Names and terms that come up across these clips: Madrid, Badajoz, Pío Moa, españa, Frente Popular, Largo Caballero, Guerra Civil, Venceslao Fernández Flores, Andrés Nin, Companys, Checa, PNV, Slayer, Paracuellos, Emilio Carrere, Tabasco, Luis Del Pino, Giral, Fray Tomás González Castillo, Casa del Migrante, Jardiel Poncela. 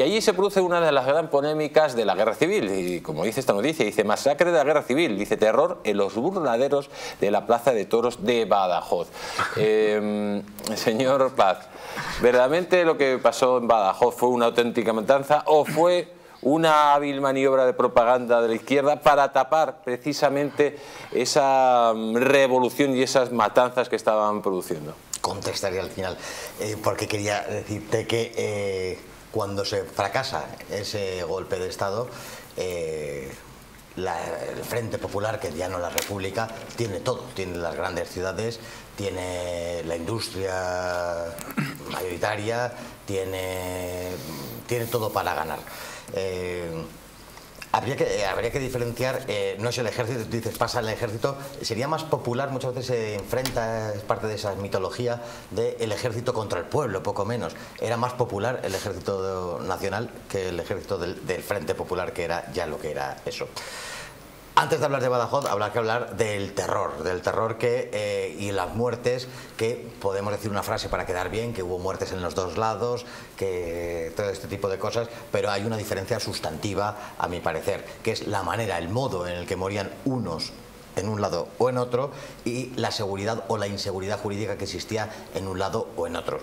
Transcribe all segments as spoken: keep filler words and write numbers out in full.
Y allí se produce una de las grandes polémicas de la Guerra Civil, y como dice esta noticia, dice masacre de la Guerra Civil, dice terror en los burladeros de la Plaza de Toros de Badajoz. Eh, señor Paz, ¿verdaderamente lo que pasó en Badajoz fue una auténtica matanza o fue una hábil maniobra de propaganda de la izquierda para tapar precisamente esa revolución y esas matanzas que estaban produciendo? Contestaré al final, eh, porque quería decirte que... Eh... Cuando se fracasa ese golpe de Estado, eh, la, el Frente Popular, que ya no es la República, tiene todo. Tiene las grandes ciudades, tiene la industria mayoritaria, tiene, tiene todo para ganar. Eh, Habría que, habría que diferenciar, eh, no es el ejército, tú dices pasa el ejército, sería más popular, muchas veces se enfrenta, es parte de esa mitología de el ejército contra el pueblo, poco menos. Era más popular el ejército nacional que el ejército del, del Frente Popular, que era ya lo que era eso. Antes de hablar de Badajoz, habrá que hablar del terror, del terror que eh, y las muertes, que podemos decir una frase para quedar bien, que hubo muertes en los dos lados, que todo este tipo de cosas, pero hay una diferencia sustantiva, a mi parecer, que es la manera, el modo en el que morían unos en un lado o en otro, y la seguridad o la inseguridad jurídica que existía en un lado o en otro.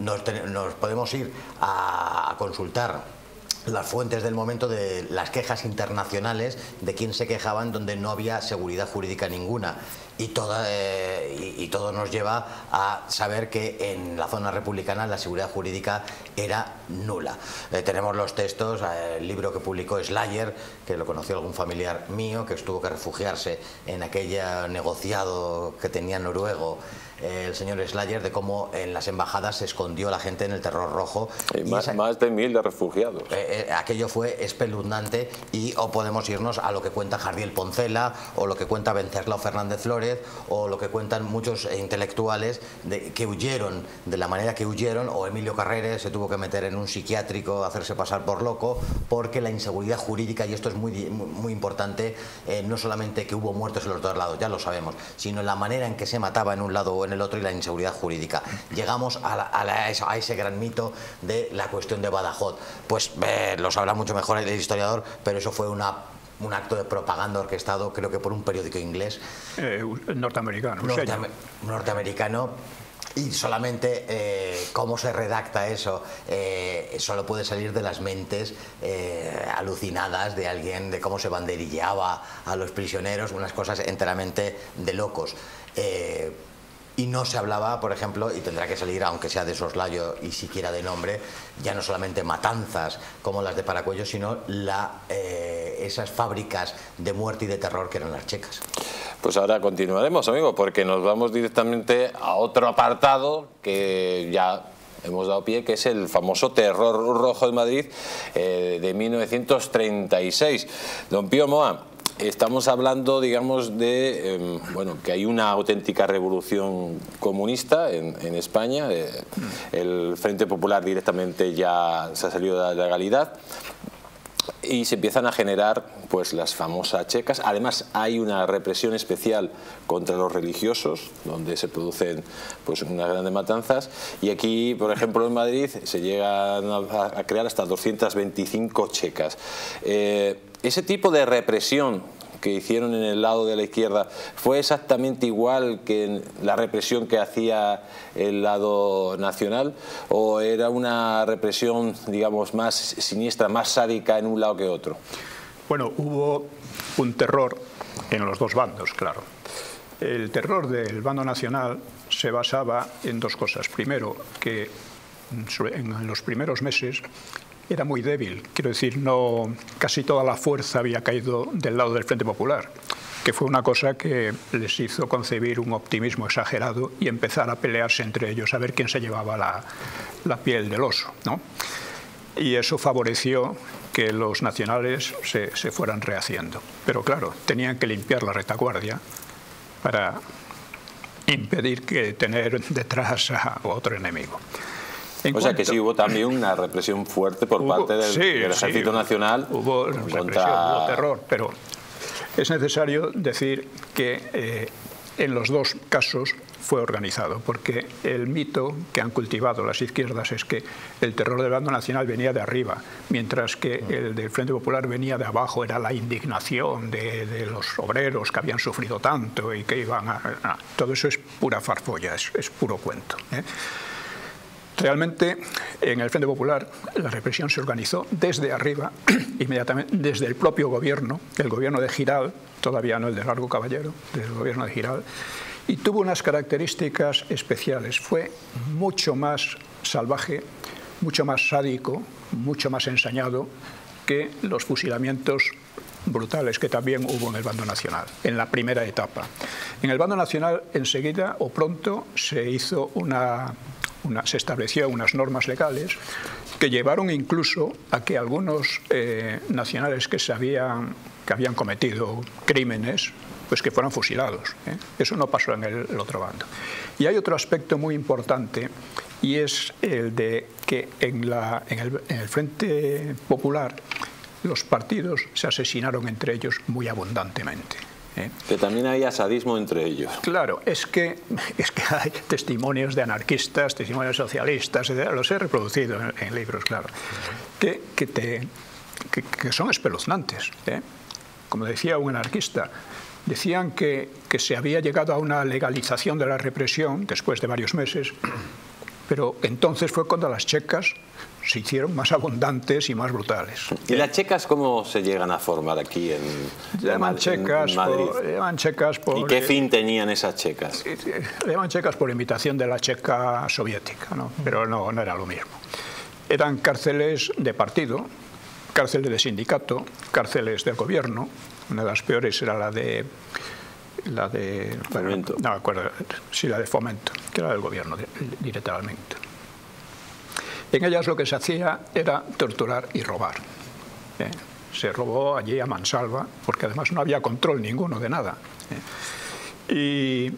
Nos, nos podemos ir a, a consultar las fuentes del momento de las quejas internacionales de quién se quejaban, donde no había seguridad jurídica ninguna, y, toda, eh, y, y todo nos lleva a saber que en la zona republicana la seguridad jurídica era nula. Eh, tenemos los textos, eh, el libro que publicó Slayer, que lo conoció algún familiar mío que tuvo que refugiarse en aquel negociado que tenía noruego el señor Slayer, de cómo en las embajadas se escondió la gente en el terror rojo. Y más, y esa, más de mil de refugiados. Eh, eh, aquello fue espeluznante, y o podemos irnos a lo que cuenta Jardiel Poncela, o lo que cuenta Venceslao Fernández Flores, o lo que cuentan muchos intelectuales de, que huyeron, de la manera que huyeron, o Emilio Carrere se tuvo que meter en un psiquiátrico, hacerse pasar por loco, porque la inseguridad jurídica, y esto es muy, muy, muy importante, eh, no solamente que hubo muertos en los dos lados, ya lo sabemos, sino la manera en que se mataba en un lado o en el otro, y la inseguridad jurídica. Llegamos a, la, a, la, a ese gran mito de la cuestión de Badajoz. Pues eh, lo sabrá mucho mejor el historiador, pero eso fue una, un acto de propaganda orquestado, creo que por un periódico inglés. Eh, norteamericano. Norteam norteamericano. Y solamente eh, cómo se redacta eso, eh, solo puede salir de las mentes eh, alucinadas de alguien, de cómo se banderillaba a los prisioneros, unas cosas enteramente de locos. Eh, Y no se hablaba, por ejemplo, y tendrá que salir, aunque sea de soslayo y siquiera de nombre, ya no solamente matanzas como las de Paracuellos, sino la, eh, esas fábricas de muerte y de terror que eran las checas. Pues ahora continuaremos, amigos, porque nos vamos directamente a otro apartado que ya hemos dado pie, que es el famoso terror rojo de Madrid eh, de mil novecientos treinta y seis. Don Pío Moa, estamos hablando, digamos, de eh, bueno, que hay una auténtica revolución comunista en, en España. Eh, el Frente Popular directamente ya se ha salido de la legalidad y se empiezan a generar pues las famosas checas. Además hay una represión especial contra los religiosos, donde se producen pues unas grandes matanzas, y aquí, por ejemplo, en Madrid se llegan a, a crear hasta doscientas veinticinco checas. Eh, ¿Ese tipo de represión que hicieron en el lado de la izquierda fue exactamente igual que la represión que hacía el lado nacional, o era una represión, digamos, más siniestra, más sádica en un lado que otro? Bueno, hubo un terror en los dos bandos, claro. El terror del bando nacional se basaba en dos cosas. Primero, que en los primeros meses era muy débil, quiero decir, no, casi toda la fuerza había caído del lado del Frente Popular, que fue una cosa que les hizo concebir un optimismo exagerado y empezar a pelearse entre ellos, a ver quién se llevaba la, la piel del oso, ¿no? Y eso favoreció que los nacionales se, se fueran rehaciendo. Pero claro, tenían que limpiar la retaguardia para impedir que tener detrás a otro enemigo. En o cuanto, sea que sí hubo también una represión fuerte por hubo, parte del, sí, del ejército sí, nacional. Hubo represión, contra... hubo terror, pero es necesario decir que eh, en los dos casos fue organizado, porque el mito que han cultivado las izquierdas es que el terror del bando nacional venía de arriba, mientras que el del Frente Popular venía de abajo, era la indignación de, de los obreros que habían sufrido tanto y que iban a... No, todo eso es pura farfolla, es, es puro cuento, ¿eh? Realmente en el Frente Popular la represión se organizó desde arriba, inmediatamente desde el propio gobierno, el gobierno de Giral, todavía no el de Largo Caballero, desde el gobierno de Giral, y tuvo unas características especiales. Fue mucho más salvaje, mucho más sádico, mucho más ensañado que los fusilamientos brutales que también hubo en el bando nacional, en la primera etapa. En el bando nacional enseguida o pronto se hizo una... Una, se establecieron unas normas legales que llevaron incluso a que algunos eh, nacionales que, se habían, que habían cometido crímenes, pues que fueran fusilados, ¿eh? Eso no pasó en el, el otro bando. Y hay otro aspecto muy importante, y es el de que en, la, en, el, en el Frente Popular los partidos se asesinaron entre ellos muy abundantemente, ¿eh? Que también había sadismo entre ellos. Claro, es que, es que hay testimonios de anarquistas, testimonios socialistas, etcétera, los he reproducido en, en libros, claro, que, que, te, que, que son espeluznantes, ¿eh? Como decía un anarquista, decían que, que se había llegado a una legalización de la represión después de varios meses, pero entonces fue cuando las checas se hicieron más abundantes y más brutales. ¿Y las checas cómo se llegan a formar aquí en, llaman en, checas en Madrid? Por, llaman checas por, ¿y qué fin tenían esas checas? Llaman checas por imitación de la Checa soviética, ¿no? Pero no, no era lo mismo. Eran cárceles de partido, cárceles de sindicato, cárceles del gobierno. Una de las peores era la de... La de... Fomento. No me acuerdo, sí, la de Fomento, que era del gobierno directamente. En ellas lo que se hacía era torturar y robar, ¿eh? Se robó allí a mansalva, porque además no había control ninguno de nada, ¿eh? Y,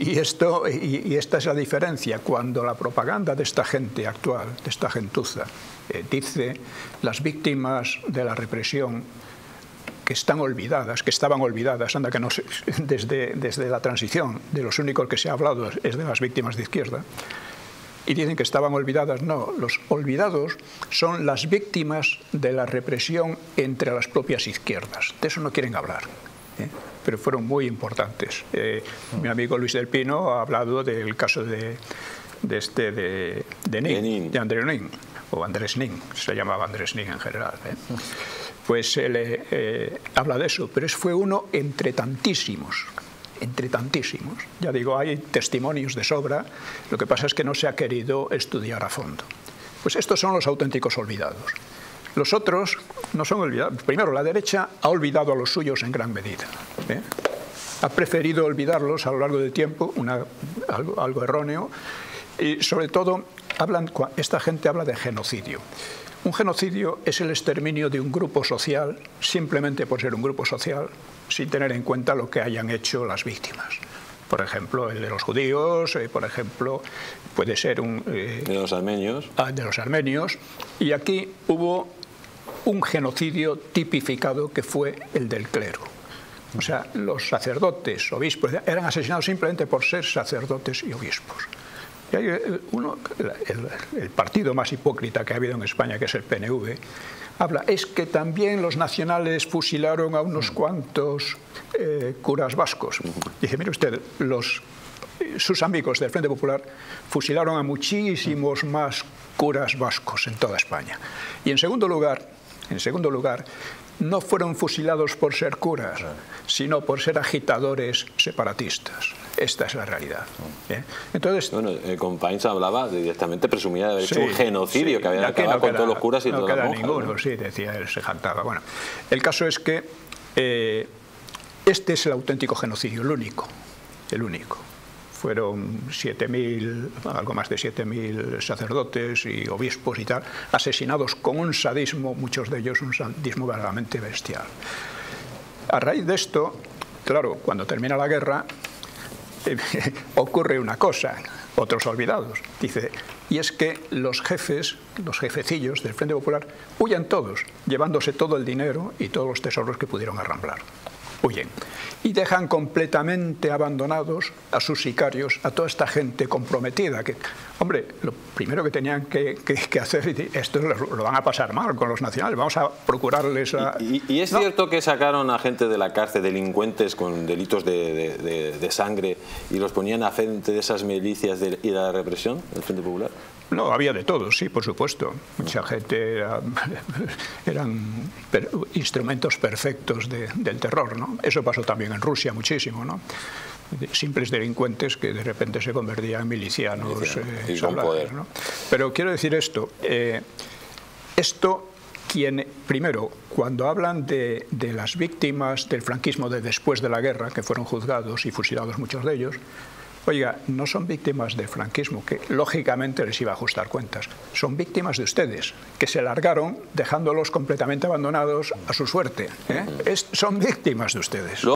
y, esto, y, y esta es la diferencia. Cuando la propaganda de esta gente actual, de esta gentuza, eh, dice las víctimas de la represión que están olvidadas, que estaban olvidadas, anda que no se, desde, desde la transición, de los únicos que se ha hablado es de las víctimas de izquierda, y dicen que estaban olvidadas. No, los olvidados son las víctimas de la represión entre las propias izquierdas. De eso no quieren hablar, ¿eh? Pero fueron muy importantes. Eh, mi amigo Luis Del Pino ha hablado del caso de, de, este, de, de Nin, de Andrés Nin, o Andrés Nin, se llamaba Andrés Nin en general, ¿eh? Pues él eh, eh, habla de eso, pero fue uno entre tantísimos. entre tantísimos. Ya digo, hay testimonios de sobra, lo que pasa es que no se ha querido estudiar a fondo. Pues estos son los auténticos olvidados. Los otros no son olvidados. Primero, la derecha ha olvidado a los suyos en gran medida, ¿eh? Ha preferido olvidarlos a lo largo del tiempo, una, algo, algo erróneo, y sobre todo, hablan, esta gente habla de genocidio. Un genocidio es el exterminio de un grupo social, simplemente por ser un grupo social, sin tener en cuenta lo que hayan hecho las víctimas. Por ejemplo, el de los judíos, eh, por ejemplo, puede ser un... Eh, de los armenios. Ah, de los armenios. Y aquí hubo un genocidio tipificado que fue el del clero. O sea, los sacerdotes, obispos, eran asesinados simplemente por ser sacerdotes y obispos. Y hay uno, el, el partido más hipócrita que ha habido en España, que es el P N V, habla, es que también los nacionales fusilaron a unos cuantos eh, curas vascos. Dice, mire usted, los, sus amigos del Frente Popular fusilaron a muchísimos más curas vascos en toda España. Y en segundo lugar, en segundo lugar, no fueron fusilados por ser curas, sino por ser agitadores separatistas. Esta es la realidad, ¿eh? Entonces, bueno, el Companys hablaba directamente, presumía de haber hecho sí, un genocidio, sí, que había acabado no con queda, todos los curas y no todas las monjas. Ninguno, ¿no? Sí, decía él, se jantaba. Bueno, el caso es que eh, este es el auténtico genocidio, el único, el único. Fueron siete mil, algo más de siete mil sacerdotes y obispos y tal, asesinados con un sadismo, muchos de ellos un sadismo verdaderamente bestial. A raíz de esto, claro, cuando termina la guerra, eh, ocurre una cosa, otros olvidados, dice, y es que los jefes, los jefecillos del Frente Popular, huyan todos, llevándose todo el dinero y todos los tesoros que pudieron arramblar. huyen y dejan completamente abandonados a sus sicarios, a toda esta gente comprometida. Que, hombre, lo primero que tenían que, que, que hacer, esto lo, lo van a pasar mal con los nacionales, vamos a procurarles... A... ¿Y, y, y es ¿no? cierto que sacaron a gente de la cárcel, delincuentes con delitos de, de, de, de sangre, y los ponían a frente de esas milicias de, y de la represión del Frente Popular? No, había de todo, sí, por supuesto. Mucha gente era, eran per, instrumentos perfectos de, del terror, ¿no? Eso pasó también en Rusia muchísimo, ¿no? Simples delincuentes que de repente se convertían en milicianos. Miliciano. eh, y con poder, ¿no? Pero quiero decir esto, eh, esto... Quien, primero, cuando hablan de, de las víctimas del franquismo de después de la guerra, que fueron juzgados y fusilados muchos de ellos, oiga, no son víctimas del franquismo, que lógicamente les iba a ajustar cuentas. Son víctimas de ustedes, que se largaron dejándolos completamente abandonados a su suerte, ¿eh? Es, son víctimas de ustedes.